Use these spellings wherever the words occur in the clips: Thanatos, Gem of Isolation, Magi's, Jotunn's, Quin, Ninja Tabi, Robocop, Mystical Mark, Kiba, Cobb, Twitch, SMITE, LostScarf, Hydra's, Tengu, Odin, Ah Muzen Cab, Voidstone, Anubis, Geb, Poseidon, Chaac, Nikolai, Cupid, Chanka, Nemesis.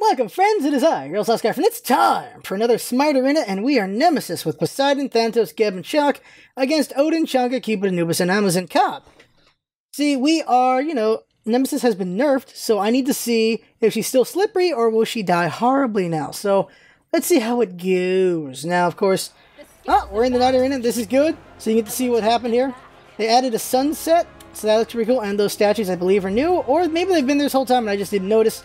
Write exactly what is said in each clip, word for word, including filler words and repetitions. Welcome, friends, it is I, LostScarf, and it's time for another SMITE Arena, and we are Nemesis with Poseidon, Thanatos, Geb, and Chaac against Odin, Chanka, Cupid, Anubis, and Ah Muzen Cab. See, we are, you know, Nemesis has been nerfed, so I need to see if she's still slippery or will she die horribly now. So, let's see how it goes. Now, of course, oh, we're in the night arena, this is good, so you get to see what happened here. They added a sunset, so that looks pretty cool, and those statues, I believe, are new, or maybe they've been there this whole time and I just didn't notice.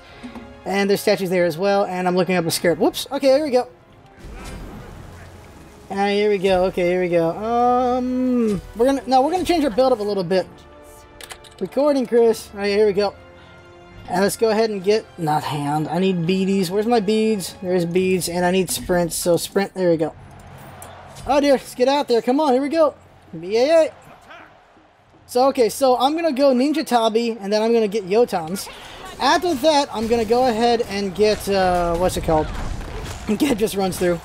And there's statues there as well, and I'm looking up a scarab. Whoops, okay, here we go. Ah, here we go, okay, here we go. Um, we're gonna, no, we're gonna change our build up a little bit. Recording, Chris. Alright, here we go. And let's go ahead and get, not hound, I need beadies. Where's my beads? There's beads, and I need sprints, so sprint, there we go. Oh dear, let's get out there, come on, here we go. B A A. So, okay, so I'm gonna go Ninja Tabi, and then I'm gonna get Jotunn's. After that, I'm going to go ahead and get, uh, what's it called? Geb just runs through.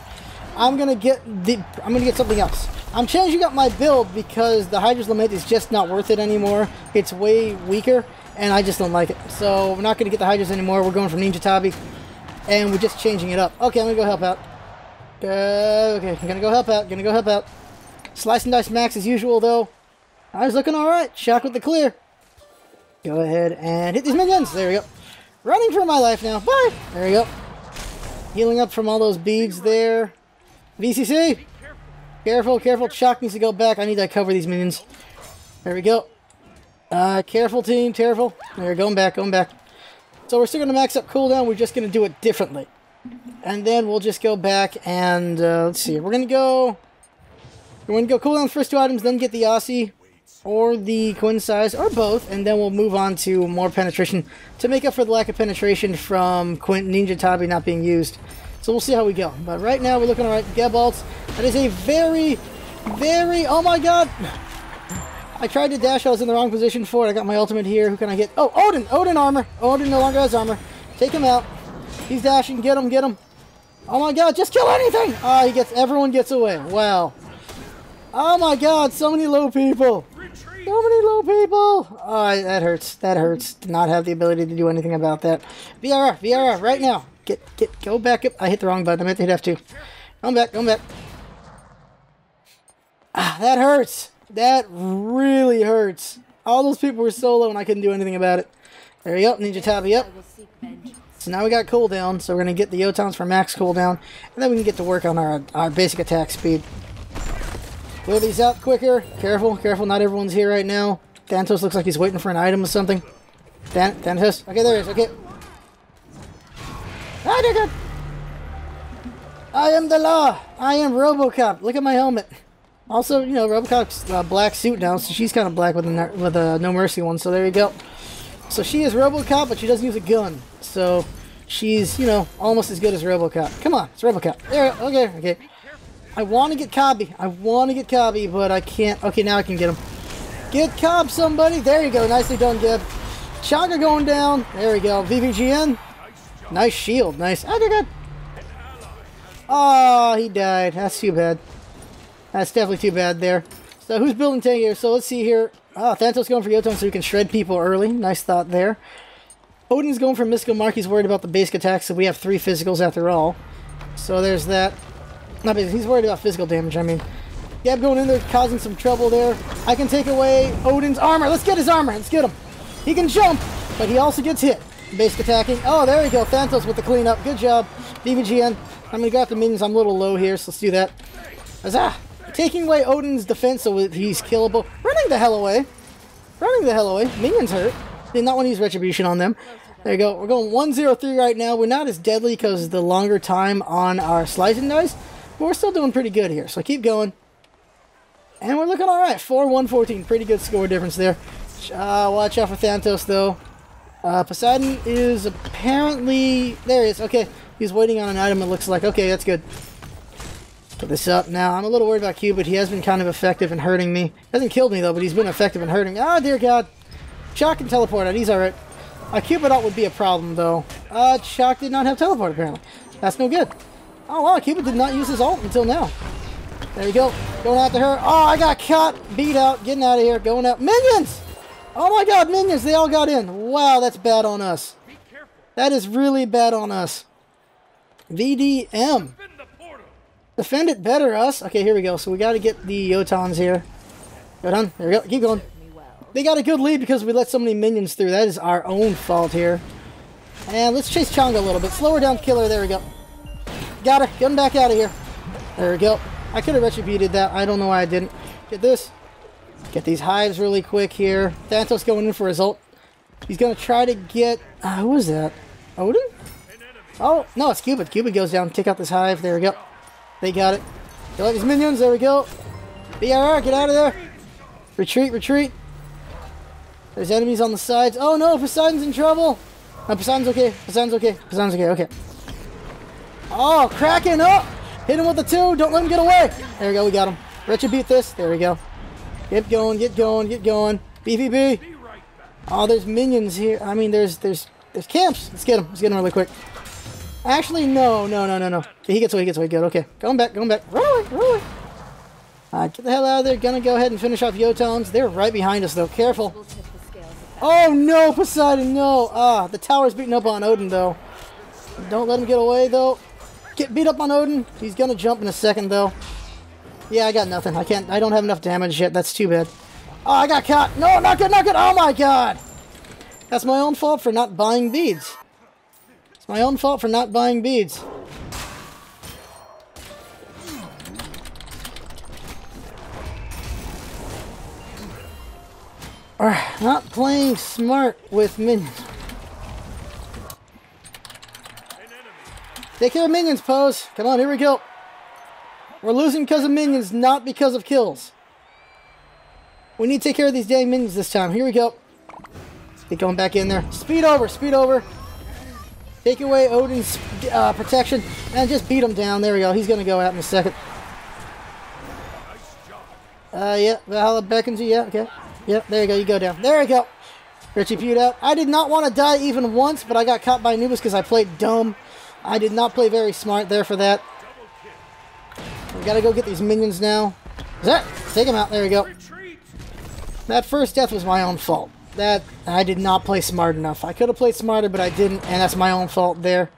I'm going to get the, I'm going to get something else. I'm changing up my build because the Hydra's Lament is just not worth it anymore. It's way weaker, and I just don't like it. So, we're not going to get the Hydra's anymore. We're going from Ninja Tabi, and we're just changing it up. Okay, I'm going to go help out. Uh, okay, I'm going to go help out. Going to go help out. Slice and dice max as usual, though. I was looking alright. Chaac with the clear. Go ahead and hit these minions. There we go. Running for my life now. Bye. There we go. Healing up from all those beads there. V C C. Careful, careful. Chaac needs to go back. I need to cover these minions. There we go. Uh, careful, team. Careful. They're going back, going back. So we're still going to max up cooldown. We're just going to do it differently. And then we'll just go back and uh, let's see. We're going to go. We're going to go cooldown first two items, then get the Aussie. Or the Quin size, or both, and then we'll move on to more penetration to make up for the lack of penetration from Quin Ninja Tabi not being used. So we'll see how we go. But right now we're looking alright. Geb ults. That is a very, very, oh my god! I tried to dash, I was in the wrong position for it. I got my ultimate here. Who can I get? Oh, Odin! Odin armor! Odin no longer has armor. Take him out. He's dashing. Get him, get him. Oh my god, just kill anything! Ah, oh, he gets, everyone gets away. Wow. Oh my god, so many low people! So many low people! Oh, that hurts. That hurts. Did not have the ability to do anything about that. V R R, V R R, right now. Get, get, go back up. I hit the wrong button. I meant to hit F two. Come back, come back. Ah, that hurts. That really hurts. All those people were so low and I couldn't do anything about it. There we go, Ninja Tabi up. So now we got cooldown, so we're going to get the Jotunn's for max cooldown, and then we can get to work on our, our basic attack speed. Clear these out quicker. Careful, careful. Not everyone's here right now. Thanatos looks like he's waiting for an item or something. Than Thanatos. Okay, there he is. Okay. Ah, they're good. I am the law. I am Robocop. Look at my helmet. Also, you know, Robocop's uh, black suit now, so she's kind of black with a, with a No Mercy one, so there you go. So she is Robocop, but she doesn't use a gun. So she's, you know, almost as good as Robocop. Come on, it's Robocop. There we go. Okay, okay. I want to get Cobby. I want to get Cobby, but I can't. Okay, now I can get him. Get Cobb, somebody. There you go. Nicely done, Geb. Chanka going down. There we go. V V G N. Nice shield. Nice. Oh, they're good. Oh, he died. That's too bad. That's definitely too bad there. So who's building Tengu here? So let's see here. Oh, Thanatos going for Jotun so we can shred people early. Nice thought there. Odin's going for Mystical Mark. He's worried about the basic attacks, so we have three physicals after all. So there's that. Not busy. He's worried about physical damage, I mean. Geb going in there, causing some trouble there. I can take away Odin's armor. Let's get his armor. Let's get him. He can jump, but he also gets hit. Basic attacking. Oh, there we go. Thanatos with the cleanup. Good job. B B G N. I'm going to go after minions. I'm a little low here, so let's do that. Huzzah. Taking away Odin's defense so he's killable. Running the hell away. Running the hell away. Minions hurt. Did not want to use Retribution on them. There you go. We're going one zero three right now. We're not as deadly because the longer time on our slicing dice. But we're still doing pretty good here, so keep going. And we're looking alright. four one fourteen. Pretty good score difference there. Uh, watch out for Thanatos, though. Uh, Poseidon is apparently... There he is. Okay. He's waiting on an item, it looks like. Okay, that's good. Put this up now. I'm a little worried about Cupid. He has been kind of effective in hurting me. Hasn't killed me, though, but he's been effective in hurting me. Ah, oh, dear God. Chaac can teleport out. He's alright. A Cupid ult would be a problem, though. Uh, Chaac did not have teleport, apparently. That's no good. Oh wow, Cupid did not use his ult until now. There you go. Going after her. Oh, I got caught. Beat out. Getting out of here. Going out. Minions! Oh my god, minions. They all got in. Wow, that's bad on us. That is really bad on us. V D M. Defend it better, us. Okay, here we go. So we got to get the Jotunn's here. Jotun, there we go. Keep going. They got a good lead because we let so many minions through. That is our own fault here. And let's chase Chanka a little bit. Slow her down, kill her. There we go. Got her. Get him back out of here. There we go. I could have retributed that. I don't know why I didn't. Get this. Get these hives really quick here. Thanatos going in for his ult. He's going to try to get... Uh, who is that? Odin? Oh, no, it's Cupid. Cupid goes down. Take out this hive. There we go. They got it. Get out these minions. There we go. B R R, get out of there. Retreat, retreat. There's enemies on the sides. Oh, no, Poseidon's in trouble. No, Poseidon's okay. Poseidon's okay. Poseidon's okay. Okay. Oh, Kraken up. Hit him with the two. Don't let him get away. There we go. We got him. Retribute this. There we go. Get going. Get going. Get going. B V B. Oh, there's minions here. I mean, there's there's there's camps. Let's get him. Let's get him really quick. Actually, no, no, no, no, no. Okay, he gets away. He gets away. Good. Okay, going back. Going back. Roll it. Roll it. All right, get the hell out of there. Gonna go ahead and finish off Jotunn's. They're right behind us, though. Careful. Oh no, Poseidon, no. Ah, the tower's beating up on Odin, though. Don't let him get away, though. Get beat up on Odin. He's gonna jump in a second, though. Yeah, I got nothing. I can't. I don't have enough damage yet. That's too bad. Oh, I got caught. No, not good, not good. Oh, my God. That's my own fault for not buying beads. It's my own fault for not buying beads. Or not playing smart with minions. Take care of minions, Pose. Come on, here we go. We're losing because of minions, not because of kills. We need to take care of these dang minions this time. Here we go. They're going back in there. Speed over. Speed over. Take away Odin's uh, protection. And just beat him down. There we go. He's going to go out in a second. Uh, yeah. Valhalla beckons you. Yeah, okay. Yep, there you go. You go down. There you go. Retribute out. I did not want to die even once, but I got caught by Anubis because I played dumb. I did not play very smart there for that. We got to go get these minions now. Is that? Take them out. There we go. That first death was my own fault. That I did not play smart enough. I could have played smarter, but I didn't, and that's my own fault there.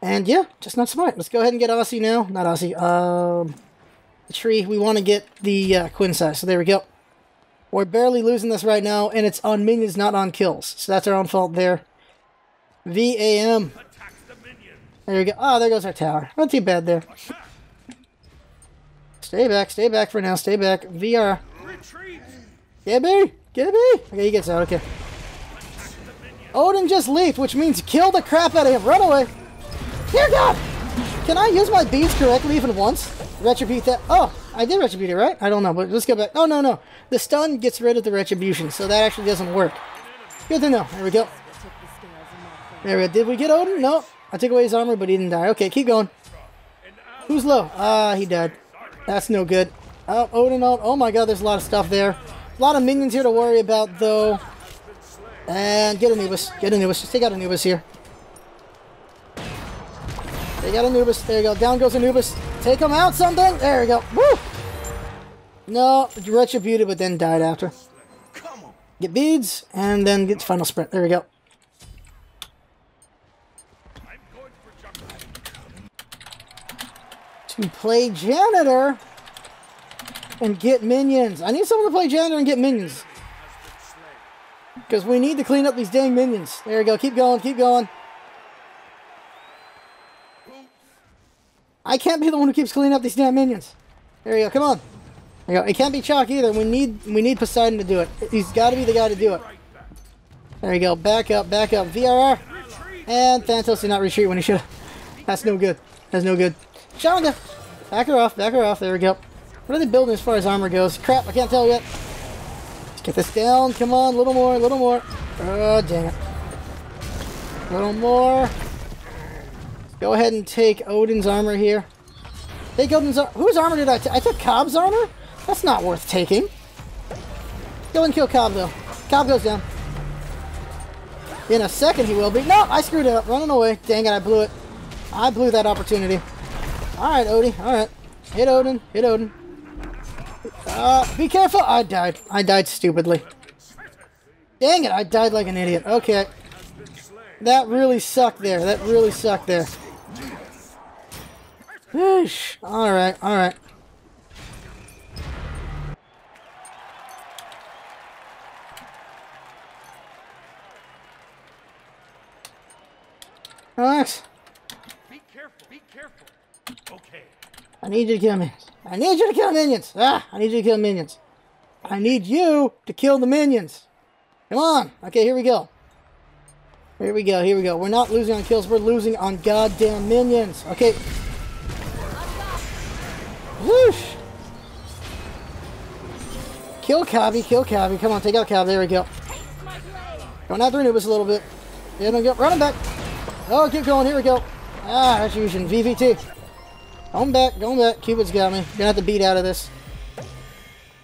And yeah, just not smart. Let's go ahead and get Aussie now. Not Aussie. Um, the tree. We want to get the uh, Quin size. So there we go. We're barely losing this right now, and it's on minions, not on kills. So that's our own fault there. V A M. There we go. Oh, there goes our tower. Not too bad there. Stay back. Stay back for now. Stay back. V R. Gibby! Gibby! Okay, he gets out, okay. Odin just leaped, which means kill the crap out of him. Run away! Dear God! Can I use my beads correctly even once? Retribute that. Oh, I did retribute it, right? I don't know, but let's go back. Oh, no, no. The stun gets rid of the retribution, so that actually doesn't work. Good to know. There we go. There we go. Did we get Odin? No. I took away his armor, but he didn't die. Okay, keep going. Who's low? Ah, uh, he died. That's no good. Oh, Odin out. Oh, my God, there's a lot of stuff there. A lot of minions here to worry about, though. And get Anubis. Get Anubis. Just take out Anubis here. Take out Anubis. There you go. Down goes Anubis. Take him out, something. There you go. Woo! No, retributed, but then died after. Get beads, and then get final sprint. There we go. To play janitor and get minions. I need someone to play janitor and get minions. Because we need to clean up these dang minions. There we go. Keep going. Keep going. I can't be the one who keeps cleaning up these damn minions. There we go. Come on. There we go. It can't be Chaac either. We need we need Poseidon to do it. He's got to be the guy to do it. There we go. Back up. Back up. V R R. And Thanatos did not retreat when he should have. That's no good. That's no good. Chanka. Back her off. Back her off. There we go. What are they building as far as armor goes? Crap, I can't tell yet. Let's get this down. Come on, a little more, a little more. Oh, dang it. A little more. Let's go ahead and take Odin's armor here. Take Odin's armor. Whose armor did I take? I took Cobb's armor? That's not worth taking. Go and kill Cobb, though. Cobb goes down. In a second, he will be. No, I screwed it up. Running away. Dang it, I blew it. I blew that opportunity. All right, Odie. All right. Hit Odin. Hit Odin. Uh, be careful! I died. I died stupidly. Dang it, I died like an idiot. Okay. that really sucked there. That really sucked there. Whoosh. All right, all right. Relax. Be careful, be careful. Okay. I need you to kill minions. I need you to kill minions. Ah, I need you to kill minions. I need you to kill the minions. Come on. Okay, here we go. Here we go, here we go. We're not losing on kills, we're losing on goddamn minions. Okay. Whoosh. Kill Cavi, kill Cavi. Come on, take out Cavi. There we go. Going after Anubis a little bit. Yeah, don't go. Run him back. Oh, keep going. Here we go. Ah, retribution. V V T. Going back. Going back. Cupid's got me. You're going to have to beat out of this.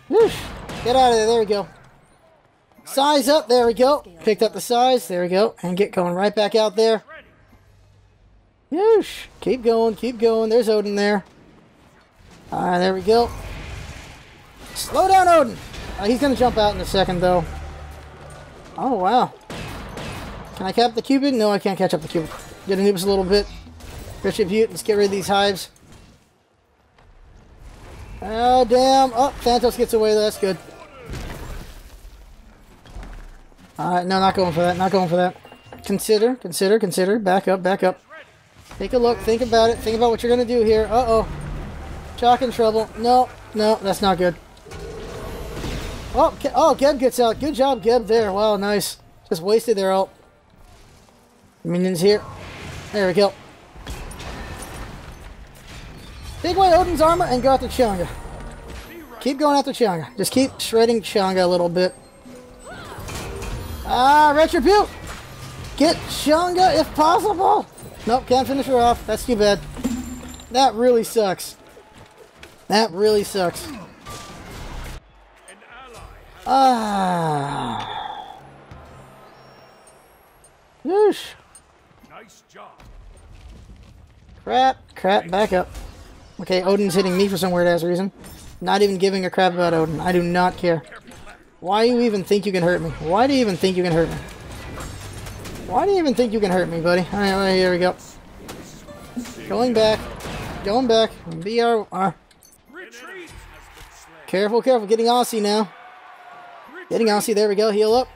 Whoosh. Get out of there. There we go. Size up. There we go. Picked up the size. There we go. And get going right back out there. Whoosh. Keep going. Keep going. There's Odin there. Ah, there we go. Slow down, Odin. Uh, he's going to jump out in a second, though. Oh, wow. Can I cap the Cupid? No, I can't catch up the Cupid. Get Anubis a little bit. Retribute. Let's get rid of these hives. Oh, damn. Oh, Thanatos gets away. That's good. Alright, no, not going for that. Not going for that. Consider, consider, consider. Back up, back up. Take a look. Think about it. Think about what you're going to do here. Uh-oh. Chaac in trouble. No, no, that's not good. Oh, oh, Geb gets out. Good job, Geb there. Wow, nice. Just wasted their ult. Minions here. There we go. Take away Odin's armor and go after Chanka. Keep going after Chanka. Just keep shredding Chanka a little bit. Ah, retribute! Get Chanka if possible! Nope, can't finish her off. That's too bad. That really sucks. That really sucks. Ah. Whoosh. Crap, crap, back up. Okay, Odin's hitting me for some weird ass reason. Not even giving a crap about Odin. I do not care. Why do you even think you can hurt me? Why do you even think you can hurt me? Why do you even think you can hurt me, buddy? Alright, all right, here we go. Going back. Going back. B R R. Careful, careful. Getting Aussie now. Getting Aussie. There we go. Heal up.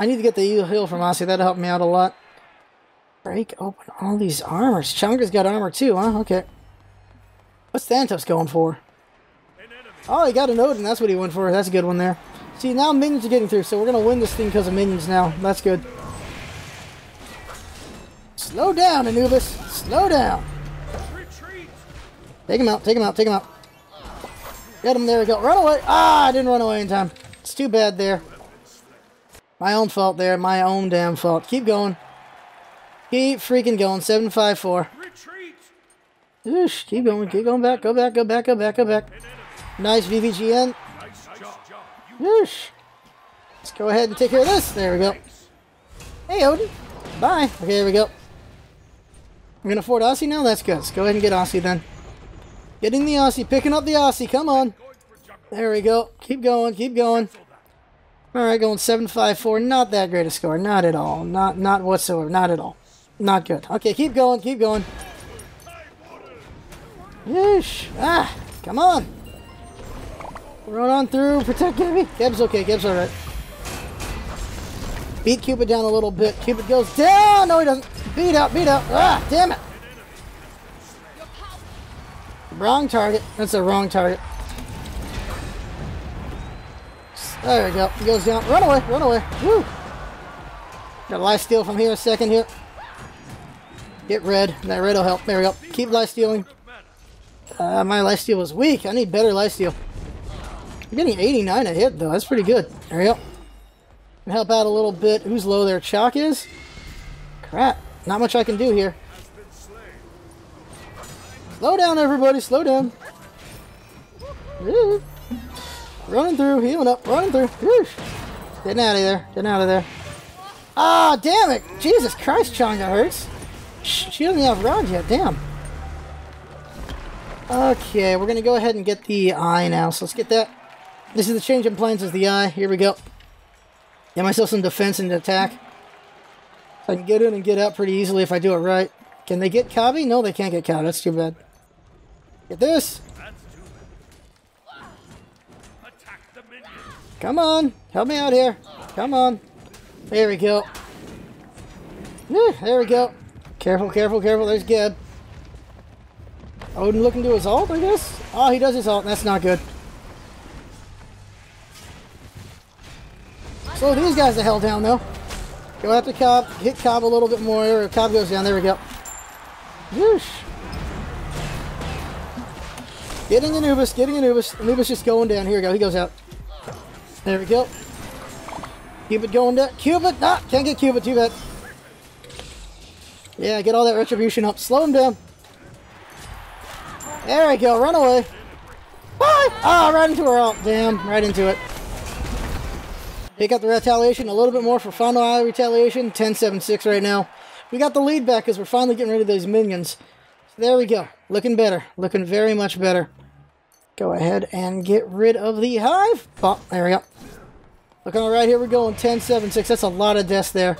I need to get the heal from Aussie. That'll help me out a lot. Break open all these armors. Chanka's got armor too, huh? Okay. What's Thanatos going for? Oh, he got an Odin. That's what he went for. That's a good one there. See, now minions are getting through, so we're going to win this thing because of minions now. That's good. Slow down, Anubis. Slow down. Take him out. Take him out. Take him out. Get him. There we go. Run away. Ah, I didn't run away in time. It's too bad there. My own fault there. My own damn fault. Keep going. Keep freaking going. seven five four. Oosh, keep going. Keep going back. Go back. Go back. Go back. Go back. Nice V V G N. Oosh. Let's go ahead and take care of this. There we go. Hey, Odin. Bye. Okay, there we go. I'm going to afford Aussie now? That's good. Let's go ahead and get Aussie then. Getting the Aussie. Picking up the Aussie. Come on. There we go. Keep going. Keep going. All right, going seven five four. Not that great a score. Not at all. Not, not whatsoever. Not at all. Not good. Okay, keep going. Keep going. Yeesh. Ah, come on. Run on through. Protect Gabby. Geb's okay. Geb's alright. Beat Cupid down a little bit. Cupid goes down. No, he doesn't. Beat out. Beat out. Ah, damn it. Wrong target. That's a wrong target. There we go. He goes down. Run away. Run away. Woo. Got a life steal from here. A second here. Get red. That red will help. There we go. Keep life stealing. Uh, my life steal was weak. I need better life steal. I'm getting eighty-nine a hit though. That's pretty good. There we go. Can help out a little bit. Who's low there? Chaac is. Crap. Not much I can do here. Slow down, everybody. Slow down. Woo. Running through. Healing up. Running through. Woo. Getting out of there. Getting out of there. Ah, oh, damn it. Jesus Christ, Chanka hurts. She doesn't have rods yet. Damn. Okay, we're going to go ahead and get the eye now. So let's get that. This is the change in plans is the eye. Here we go. Get myself some defense and attack. So I can get in and get out pretty easily if I do it right. Can they get Kabi? No, they can't get Kabi. That's too bad. Get this. Come on. Help me out here. Come on. There we go. Whew, there we go. Careful, careful, careful. There's Geb. Odin looking to his ult, I guess? Oh, he does his ult. That's not good. Slow these guys the hell down, though. Go after Cobb. Hit Cobb a little bit more. Cobb goes down. There we go. Whoosh. Getting Anubis. Getting Anubis. Anubis just going down. Here we go. He goes out. There we go. Cupid going down. Cupid! Ah! Can't get Cupid. Too bad. Yeah, get all that retribution up. Slow him down. There we go. Run away. Bye! Ah! Right into her ult. Damn. Right into it. Pick up the retaliation a little bit more for final eye retaliation. ten seven six right now. We got the lead back because we're finally getting rid of those minions. So there we go. Looking better. Looking very much better. Go ahead and get rid of the hive. Oh, there we go. Look on the right here. We're going ten seven six. That's a lot of deaths there.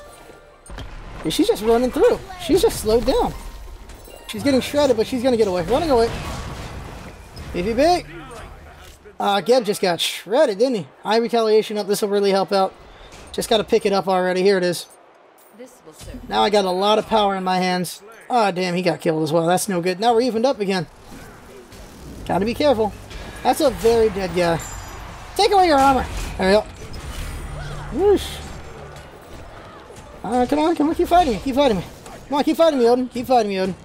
She's just running through. She's just slowed down. She's getting shredded, but she's going to get away. Running away. B V B. Uh, Geb just got shredded, didn't he? High retaliation up. This will really help out. Just got to pick it up already. Here it is. This will serve. Now I got a lot of power in my hands. Ah, oh, damn. He got killed as well. That's no good. Now we're evened up again. Got to be careful. That's a very dead guy. Take away your armor. There we go. Whoosh. All right, come on. Come on. Keep fighting me. Keep fighting me. Come on. Keep fighting me, Odin. Keep fighting me, Odin.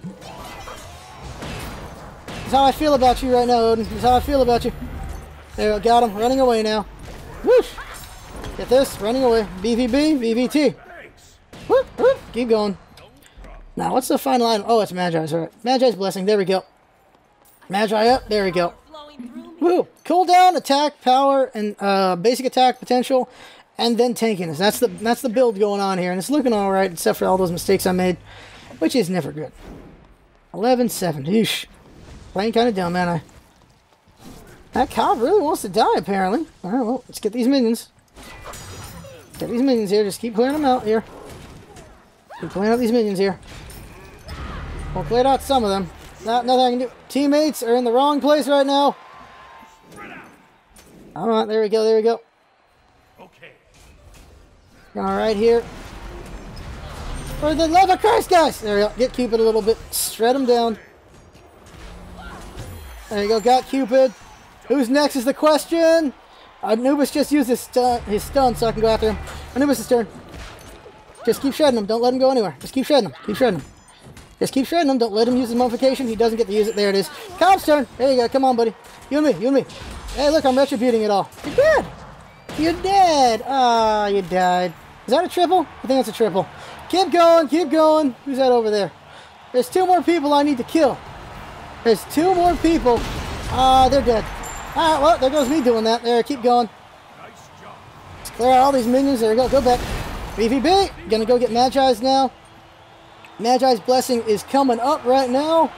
That's how I feel about you right now, Odin. That's how I feel about you. There we go. Got him. Running away now. Whoosh. Get this. Running away. B V B. B V T. Whoop, whoop. Keep going. Now, what's the final item? Oh, it's Magi's. All right. Magi's blessing. There we go. Magi up. There we go. Woo. Cooldown, attack, power, and uh, basic attack potential, and then tankiness. That's the that's the build going on here, and it's looking all right, except for all those mistakes I made, which is never good. eleven seven. Eesh. Playing kind of dumb, man. I. That Cobb really wants to die, apparently. All right, well, let's get these minions. Get these minions here. Just keep clearing them out here. Keep clearing out these minions here. We'll clear out some of them. Not nothing I can do. Teammates are in the wrong place right now. All right, there we go. There we go. Okay. All right, here. For the love of Christ, guys! There we go. Get Cupid a little bit. Shred him down. There you go. Got Cupid. Who's next is the question. Anubis just used his, stu his stun so I can go after him. Anubis' turn. Just keep shredding him. Don't let him go anywhere. Just keep shredding him. Keep shredding him. Just keep shredding him. Don't let him use his mummification. He doesn't get to use it. There it is. Cobb's turn. There you go. Come on, buddy. You and me. You and me. Hey, look. I'm retributing it all. You're dead. You're dead. Ah, oh, you died. Is that a triple? I think that's a triple. Keep going. Keep going. Who's that over there? There's two more people I need to kill. There's two more people. Ah, uh, they're dead. All right, well, there goes me doing that. There, keep going. Nice job. Let's clear out all these minions. There we go. Go back. B V B. Gonna go get Magi's now. Magi's blessing is coming up right now.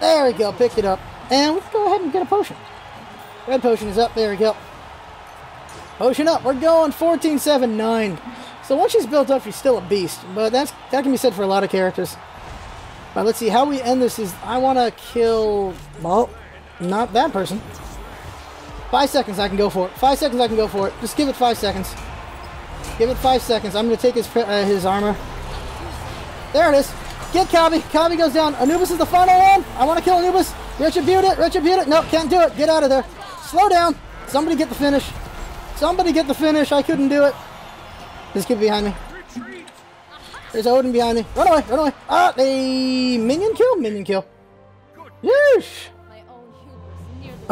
There we go. Picked it up. And let's go ahead and get a potion. Red potion is up. There we go. Potion up. We're going fourteen seven nine. So once she's built up, she's still a beast. But that's that can be said for a lot of characters. But let's see how we end this. Is I want to kill. Well, not that person. Five seconds I can go for it. Five seconds I can go for it. Just give it five seconds. Give it five seconds. I'm going to take his uh, his armor. There it is. Get Kabi. Kabi goes down. Anubis is the final one. I want to kill Anubis. Retribute it. Retribute it. No, can't do it. Get out of there. Slow down. Somebody get the finish. Somebody get the finish. I couldn't do it. Just keep behind me. There's Odin behind me. Run away. Run away. Ah, they... Minion kill? Minion kill. Yeesh.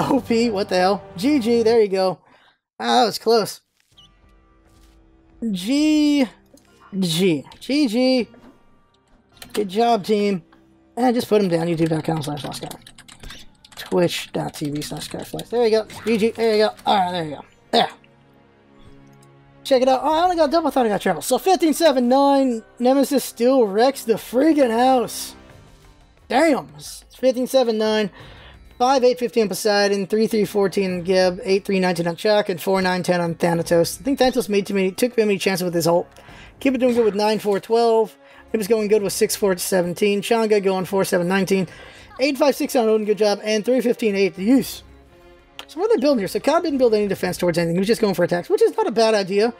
O P, what the hell? G G, there you go. Ah, that was close. G G. G G. Good job, team. And just put them down. YouTube.com slash LostScarf. Twitch.tv slash LostScarf. There you go. G G. There you go. Alright, there you go. There. Check it out. Oh, I only got double. I thought I got triple. So fifteen seven nine. Nemesis still wrecks the freaking house. Damn. fifteen seven nine. five eight fifteen Poseidon, three three fourteen Geb, eight three nineteen on Chaac, and four nine ten on Thanatos. I think Thanatos made too many, took too many chances with his ult. Kiba doing good with nine four twelve. It was going good with six four seventeen. Chanka going four seven nineteen. eight five six on Odin, good job. And three fifteen eight, the use. So what are they building here? So Cobb didn't build any defense towards anything. He was just going for attacks, which is not a bad idea.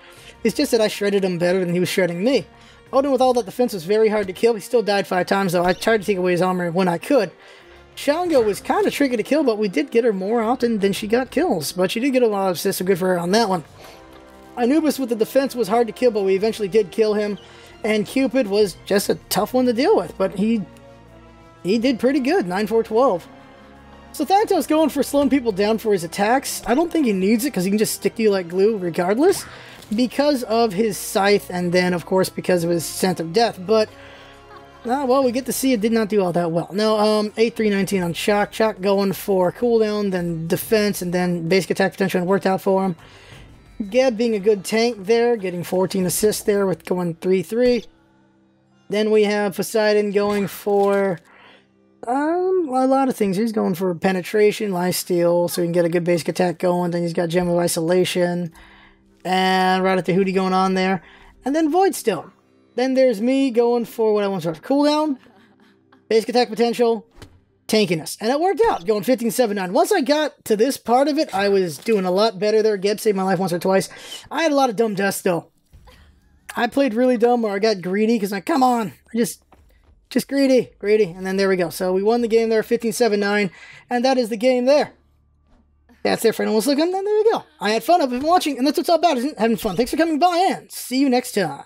It's just that I shredded him better than he was shredding me. Odin with all that defense was very hard to kill. He still died five times, though. I tried to take away his armor when I could. Chanka was kind of tricky to kill, but we did get her more often than she got kills. But she did get a lot of assists, so good for her on that one. Anubis with the defense was hard to kill, but we eventually did kill him. And Cupid was just a tough one to deal with, but he he did pretty good, nine four twelve. So Thanatos going for slowing people down for his attacks. I don't think he needs it because he can just stick to you like glue regardless because of his scythe and then, of course, because of his scent of death. But, ah, well, we get to see it did not do all that well. No, um, eight three nineteen on Chaac. Chaac going for cooldown, then defense, and then basic attack potential, and worked out for him. Geb being a good tank there, getting fourteen assists there with going three three. Then we have Poseidon going for um, a lot of things. He's going for penetration, lifesteal, so he can get a good basic attack going. Then he's got Gem of Isolation, and right at the Hootie going on there. And then Voidstone. Then there's me going for what I want to start. Cooldown, basic attack potential, tankiness, and it worked out, going fifteen seven nine. Once I got to this part of it, I was doing a lot better there. Geb saved my life once or twice. I had a lot of dumb deaths, though. I played really dumb, or I got greedy, because I, come on, I just, just greedy, greedy, and then there we go. So we won the game there, fifteen seven nine, and that is the game there. That's it for anyone looking, and there you go. I had fun. I've been watching, and that's what it's all about, isn't it? Having fun. Thanks for coming by, and see you next time.